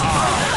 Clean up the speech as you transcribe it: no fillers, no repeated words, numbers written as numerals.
Oh,